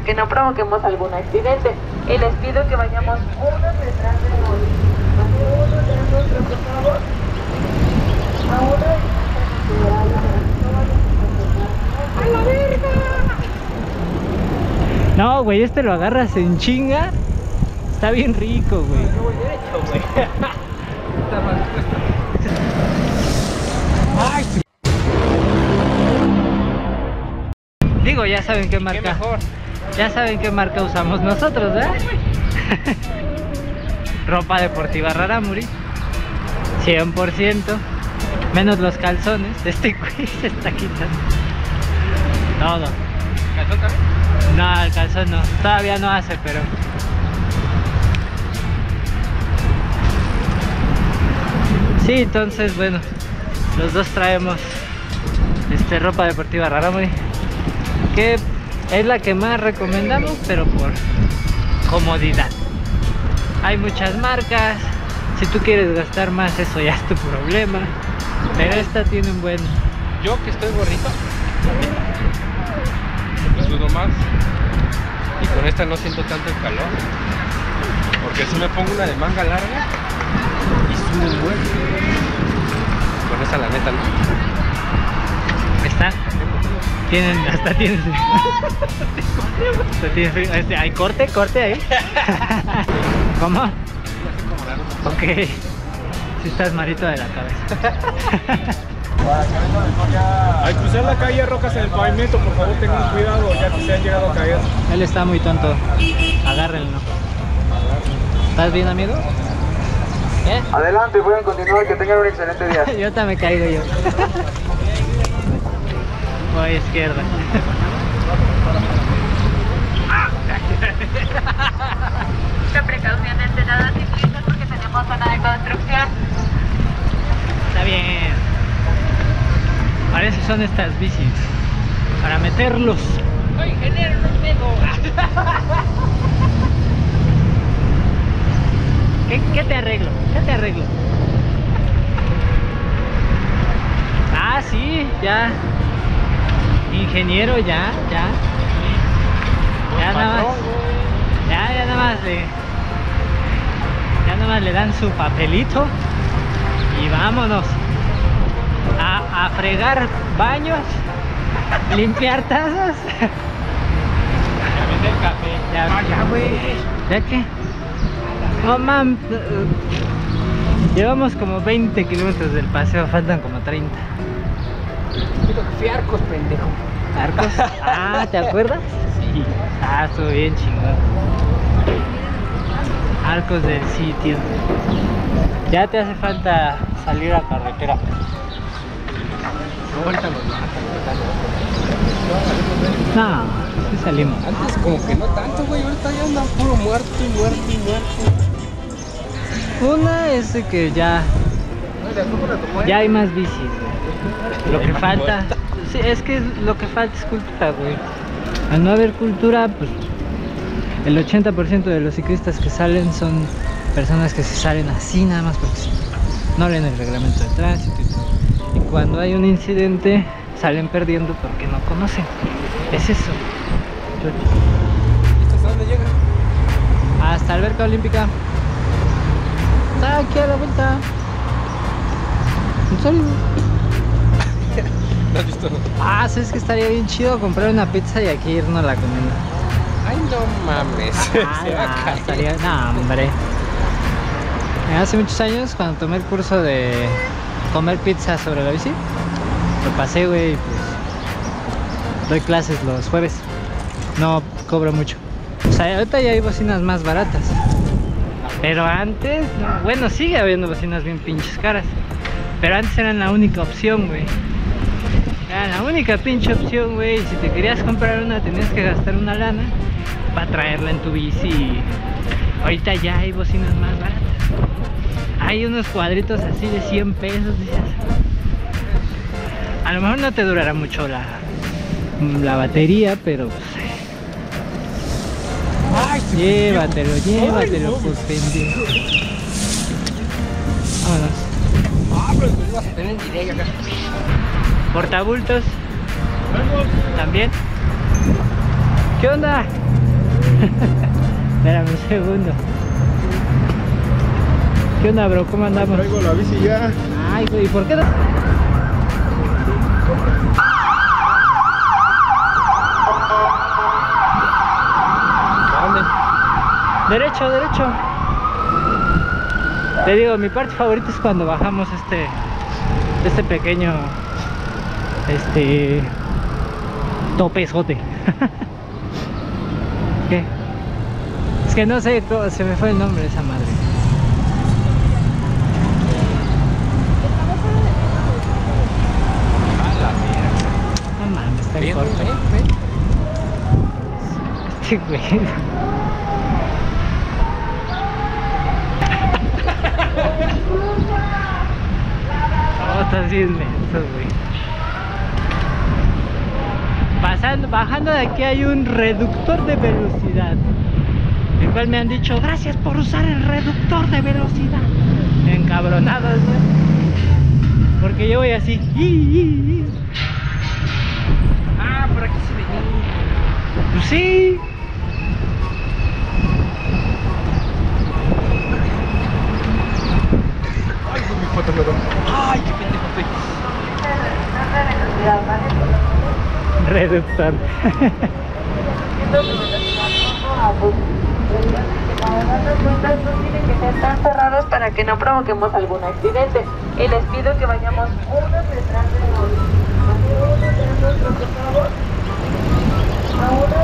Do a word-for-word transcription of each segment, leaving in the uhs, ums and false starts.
para que no provoquemos algún accidente. Y les pido que vayamos unos detrás de otros. Uno tras otro, por favor. A uno y a la verga. No, güey, este lo agarras en chinga. Está bien rico, güey. Yo voy derecho, güey. Está mal puesto. Digo, ya saben qué marca. Qué mejor. Ya saben qué marca usamos nosotros, ¿eh? Ropa deportiva Raramuri. cien por ciento. Menos los calzones. Este güey se está quitando. Todo. ¿Calzón también? No, el calzón no. Todavía no hace, pero... Sí, entonces, bueno, los dos traemos este, ropa deportiva Raramuri, que es la que más recomendamos, pero por comodidad. Hay muchas marcas, si tú quieres gastar más, eso ya es tu problema, pero esta tiene un buen... Yo que estoy gordito, sudo más, y con esta no siento tanto el calor, porque si me pongo una de manga larga, y sudo un buen. Con esa la neta no. Está. Tienen, hasta tienen frío. Hasta tienen frío. Este, hay corte, corte ahí. ¿Cómo? Ok. Si estás malito de la cabeza. Al cruzar la calle, rocas en el pavimento, por favor tengan cuidado, ya que se han llegado a caer. Él está muy tonto. Agárrenlo. ¿Estás bien, amigo? ¿Eh? Adelante, pueden continuar, que tengan un excelente día. Yo también caigo yo. Voy a izquierda. Mucha precaución en sedadas y ciclistas porque tenemos zona de construcción. Está bien. Para eso son estas bicis. Para meterlos. Soy ingeniero, no pedo. ¿Qué, ¿Qué te arreglo? ¿Qué te arreglo? Ah, sí, ya. Ingeniero, ya, ya. Ya nada más. Ya, ya nada más le. Ya nada más le dan su papelito. Y vámonos. A, a fregar baños. Limpiar tazas. Ya vender café. Ya, vaya, güey. ¿Ya qué? No, oh, mam, llevamos como veinte kilómetros del paseo, faltan como treinta. Fui a Arcos, pendejo. ¿Arcos? Ah, ¿te acuerdas? Sí. Ah, estuvo bien chingado. Arcos del sitio. Ya te hace falta salir a carretera. No, sí salimos. Antes como que no tanto, güey, ahorita ya andan puro muerto y muerto y muerto. Una es que ya ya hay más bicis, güey. Lo que falta, sí, es que lo que falta es cultura, güey. Al no haber cultura, pues el ochenta por ciento de los ciclistas que salen son personas que se salen así nada más porque sí. No leen el reglamento de tránsito y todo. Y cuando hay un incidente salen perdiendo porque no conocen. Es eso. ¿Hasta dónde llega? Hasta Alberca Olímpica. Está aquí a la vuelta. ¿En serio? No has visto. Ah, sabes que estaría bien chido comprar una pizza y aquí irnos la comiendo. Ay, no mames. Ah, se va nah, a caer. Estaría... No, hombre. Hace muchos años, cuando tomé el curso de comer pizza sobre la bici, lo pasé, güey, pues doy clases los jueves, no cobro mucho. O sea, ahorita ya hay bocinas más baratas, pero antes, no, bueno, sigue habiendo bocinas bien pinches caras, pero antes eran la única opción, güey. Era la única pinche opción, güey, si te querías comprar una tenías que gastar una lana para traerla en tu bici. Y ahorita ya hay bocinas más baratas. Hay unos cuadritos así de cien pesos, dices. A lo mejor no te durará mucho la, la batería, pero pues, ay, llévatelo, llévatelo, pues pendejo. Vámonos. Portabultos. También. ¿Qué onda? Espérame un segundo. ¿Qué onda, bro? ¿Cómo andamos? Me traigo la bici ya. Ay, güey, ¿y por qué no? ¿Dónde? Derecho, derecho. Te digo, mi parte favorita es cuando bajamos este este pequeño este topezote. ¿Qué? Es que no sé, se me fue el nombre de esa madre. No mames, está en corto. Este güey. No, estás bien lento, güey. Pasando, bajando de aquí hay un reductor de velocidad, el cual me han dicho gracias por usar el reductor de velocidad. Encabronados, ¿no? Porque yo voy así. Ah, por aquí se venía. Pues sí. Ay, con mi foto, loco. Ay, qué pendejo estoy. Reductor de velocidad, ¿vale? Reductor. No tienen que ser tan cerrados para que no provoquemos algún accidente. Y les pido que vayamos unos detrás de otros. Unos detrás de otros, por favor. Ahora.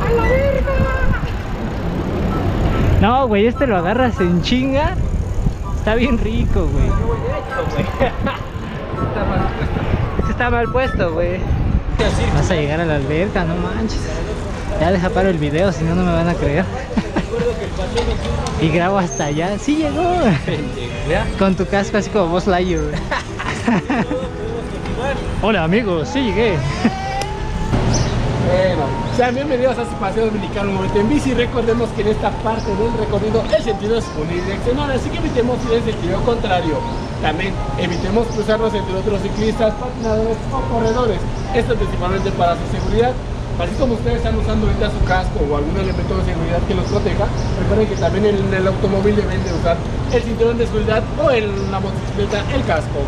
¡A la verga! No, güey, este lo agarras en chinga. Está bien rico, güey. Está mal puesto. Este está mal puesto, güey. Vas a llegar a la alberca, no manches. Ya deja paro el video, si no, no me van a creer. Y grabo hasta allá. Sí llegó. Con tu casco así como Buzz Lightyear. Hola amigos, sí llegué. Bueno, sean bienvenidos a su paseo dominicano Movete en Bici. Recordemos que en esta parte del recorrido el sentido es unidireccional, así que evitemos ir en sentido contrario. También evitemos cruzarnos entre otros ciclistas, patinadores o corredores. Esto principalmente para su seguridad. Así como ustedes están usando ahorita su casco o algún elemento de seguridad que los proteja, recuerden que también en el automóvil deben de usar el cinturón de seguridad o en la motocicleta el casco.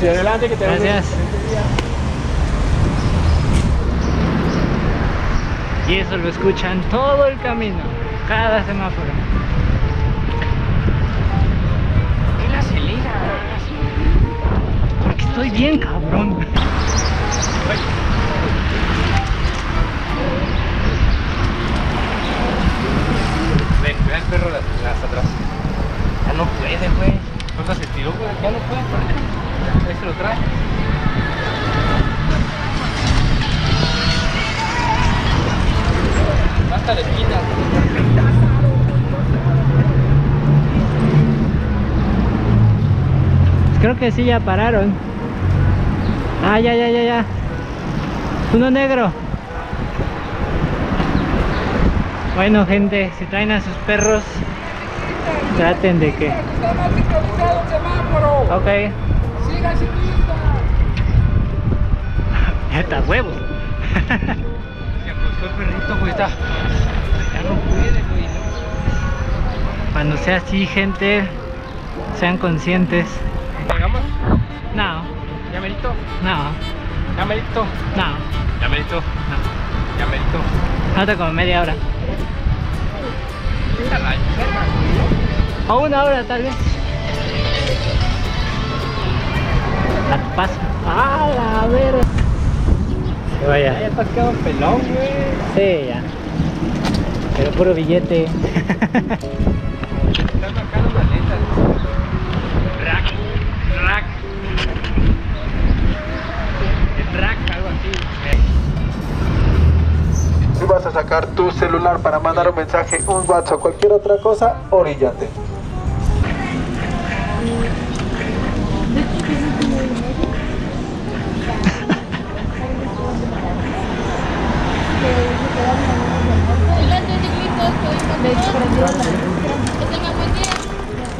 Sí, adelante, que te vemos. Gracias. Y eso lo escuchan todo el camino, cada semáforo. ¿Qué la acelera? Porque estoy bien cabrón. Ven, ve al perro hasta atrás. Ya no puede, güey. ¿Cuánto se tiró, güey? Ya no puede. Ahí se lo trae. Hasta la esquina. Pues creo que sí, ya pararon. Ah, ya, ya, ya, ya. Uno negro. Bueno, gente, si traen a sus perros, traten de que... Ok. Siga, ciclista. Neta, huevo. El perrito, güey, está. Ya no puede, güey. Cuando sea así, gente, sean conscientes. ¿Pagamos? No. ¿Ya merito? No. ¿Ya merito? No. ¿Ya merito? No. ¿Ya merito? Falta como media hora. O una hora, tal vez. A tu paso. ¡Ah, la verga! Vaya. Ah, ya te has quedado pelón, güey. Sí, ya. Pero puro billete. Están marcando maletas. Rack, rack. El rack, algo así. Si vas a sacar tu celular para mandar un mensaje, un WhatsApp o cualquier otra cosa, oríllate.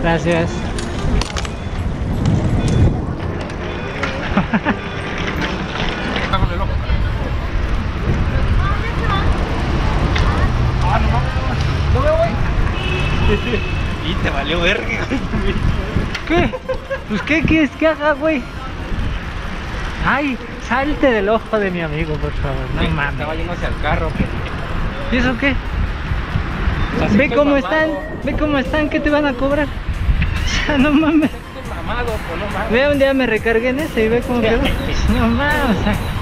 Gracias. Y te valió verga. ¿Qué? Pues ¿qué quieres que haga, güey? Ay, salte del ojo de mi amigo, por favor. No sí, mames. Estaba yéndose al carro. ¿Y eso qué? O sea, ve cómo están, ve cómo están, ¿qué te van a cobrar? O sea, no mames. Mamado, pues, no mames. Ve, un día me recargué en ese y ve cómo quedó. No mames, o sea.